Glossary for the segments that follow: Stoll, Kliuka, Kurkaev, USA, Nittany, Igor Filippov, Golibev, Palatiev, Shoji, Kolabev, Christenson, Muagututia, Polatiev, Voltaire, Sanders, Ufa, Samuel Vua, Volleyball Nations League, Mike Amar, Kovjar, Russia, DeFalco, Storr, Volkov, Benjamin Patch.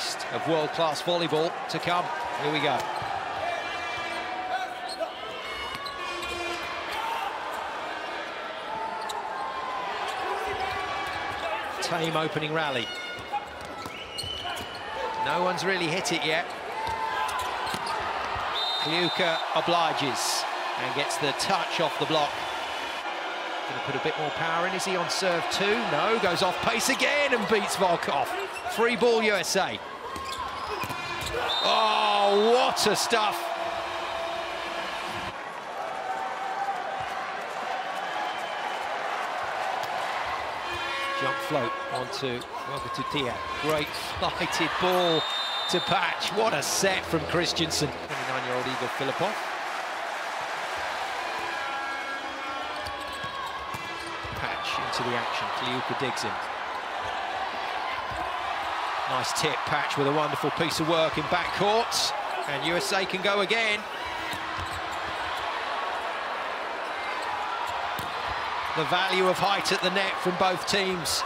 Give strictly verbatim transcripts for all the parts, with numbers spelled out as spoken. best of world-class volleyball to come. Here we go. Tame opening rally. No one's really hit it yet. Kliuka obliges and gets the touch off the block. Going to put a bit more power in. Is he on serve two? No, goes off pace again and beats Volkov. Free ball U S A. Oh, what a stuff. Jump float onto Muagututia. Great flighted ball to Patch. What a set from Christenson. twenty-nine-year-old Igor Filippov. Into the action, Kliuka digs him. Nice tip, Patch with a wonderful piece of work in backcourt, and U S A can go again. The value of height at the net from both teams,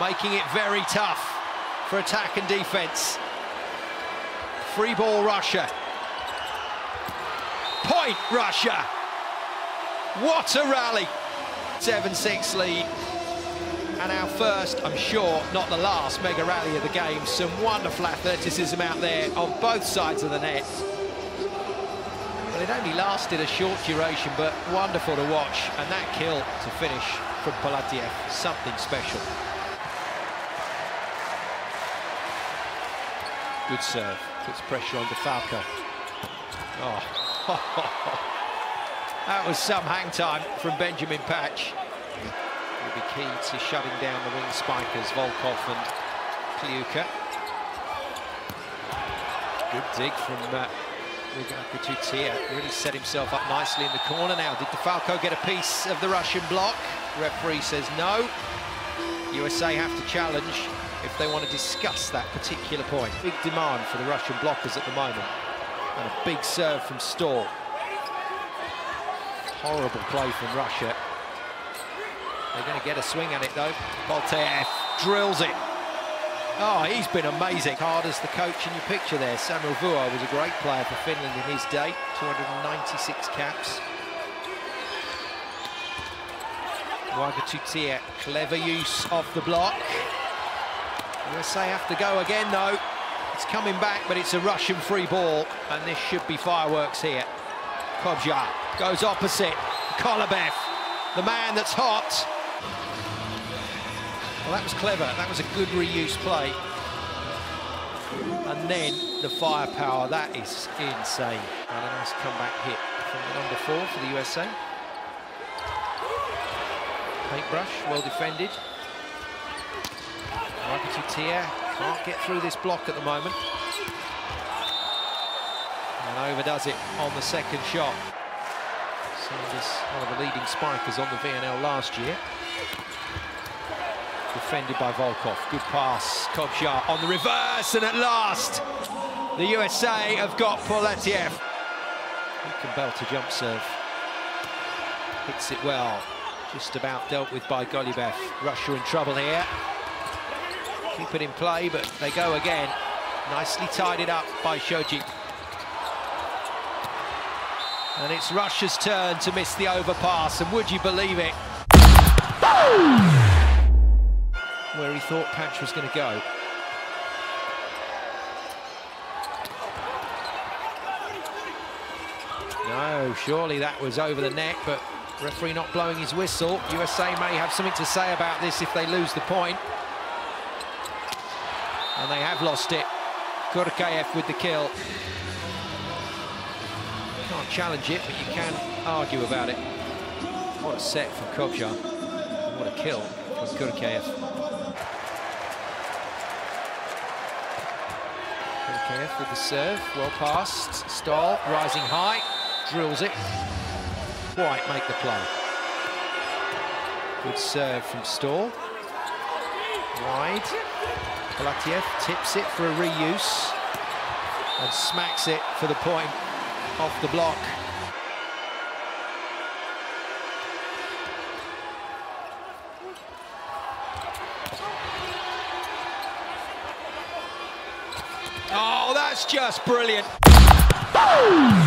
making it very tough for attack and defense. Free ball, Russia. Point, Russia. What a rally. seven six lead, and our first, I'm sure not the last, mega rally of the game. Some wonderful athleticism out there on both sides of the net. Well, it only lasted a short duration, but wonderful to watch. And that kill to finish from Palatiev, something special. Good serve, puts pressure on DeFalco. Oh. That was some hang time from Benjamin Patch. Will be key to shutting down the wing spikers, Volkov and Kliuka. Good dig from Muagututia. Uh, really set himself up nicely in the corner now. Did DeFalco get a piece of the Russian block? Referee says no. U S A have to challenge if they want to discuss that particular point. Big demand for the Russian blockers at the moment. And a big serve from Storr. Horrible play from Russia. They're going to get a swing at it, though. Voltaire drills it. Oh, he's been amazing. Hard as the coach in your picture there. Samuel Vua was a great player for Finland in his day. two hundred ninety-six caps. Muagututia, clever use of the block. U S A have to go again, though. It's coming back, but it's a Russian free ball. And this should be fireworks here. Kovjar goes opposite. Kolabev, the man that's hot. Well, that was clever. That was a good reuse play. And then the firepower. That is insane. And a nice comeback hit from the number four for the U S A. Paintbrush, well defended. Muagututia can't get through this block at the moment. And overdoes it on the second shot. Sanders, one of the leading spikers on the V N L last year. Defended by Volkov. Good pass. Kovjar on the reverse, and at last, the U S A have got Polatiev. He can belt a jump serve. Hits it well. Just about dealt with by Golibev. Russia in trouble here. Keep it in play, but they go again. Nicely tied it up by Shoji. And it's Russia's turn to miss the overpass, and would you believe it? Where he thought Patch was going to go. No, surely that was over the net, but referee not blowing his whistle. U S A may have something to say about this if they lose the point. And they have lost it. Kurkaev with the kill. Can't challenge it, but you can argue about it. What a set from Kovjar. What a kill from Kurkaev. Kurkaev with the serve, well passed. Stoll rising high, drills it. Quite make the play. Good serve from Stoll. Wide. Palatiev tips it for a reuse and smacks it for the point. Off the block. That's just brilliant. Boom!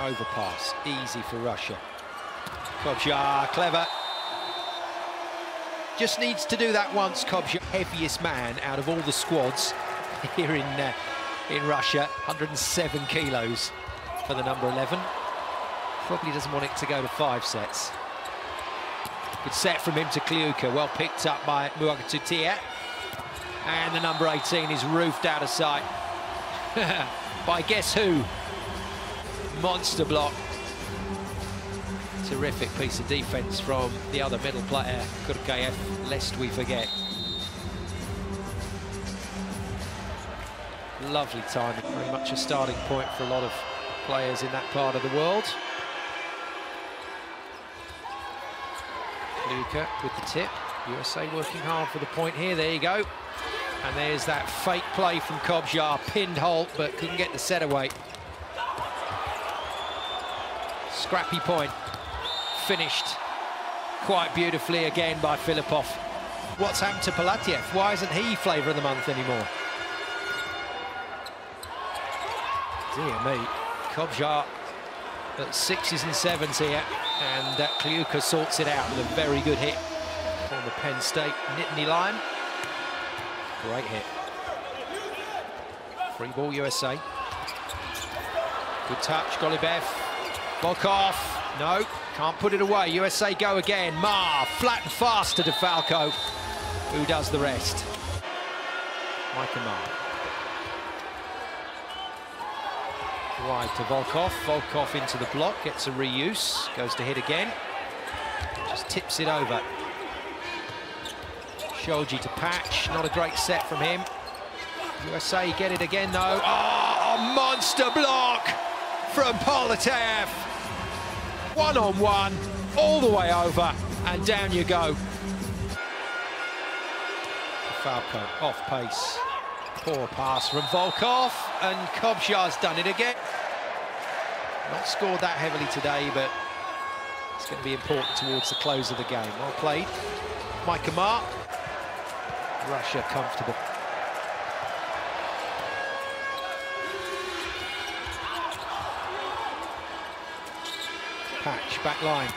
Overpass, easy for Russia. Kovjar, clever. Just needs to do that once, Kovjar. Heaviest man out of all the squads here in, uh, in Russia. one hundred seven kilos for the number eleven. Probably doesn't want it to go to five sets. Good set from him to Kliuka, well picked up by Muagututia. And the number eighteen is roofed out of sight by guess who? Monster block. Terrific piece of defence from the other middle player, Kurkaev, lest we forget. Lovely timing, very much a starting point for a lot of players in that part of the world. Luka with the tip. U S A working hard for the point here. There you go. And there's that fake play from Kovjar, pinned Holt, but couldn't get the set away. Scrappy point, finished quite beautifully again by Filippov. What's happened to Palatiev? Why isn't he flavour of the month anymore? Dear me, Kovjar at sixes and sevens here, and uh, Kliuka sorts it out with a very good hit on the Penn State Nittany line. Great hit. Free ball U S A. Good touch, Golibev. Volkov, no, can't put it away. U S A go again. Ma, flat and fast to DeFalco, who does the rest. Mike Amar. Wide to Volkov. Volkov into the block, gets a reuse, goes to hit again. Just tips it over. Shoji to Patch, not a great set from him. U S A get it again though. Oh, monster block from Polatiev. One on one, all the way over, and down you go. DeFalco off pace. Poor pass from Volkov, and Kobjar's done it again. Not scored that heavily today, but it's going to be important towards the close of the game. Well played. Mike Amar. Russia comfortable. Patch, back line.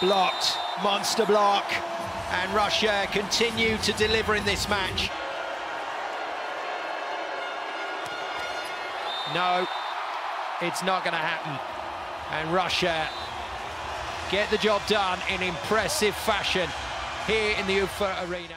Blocked. Monster block. And Russia continue to deliver in this match. No, it's not going to happen. And Russia get the job done in impressive fashion here in the Ufa arena.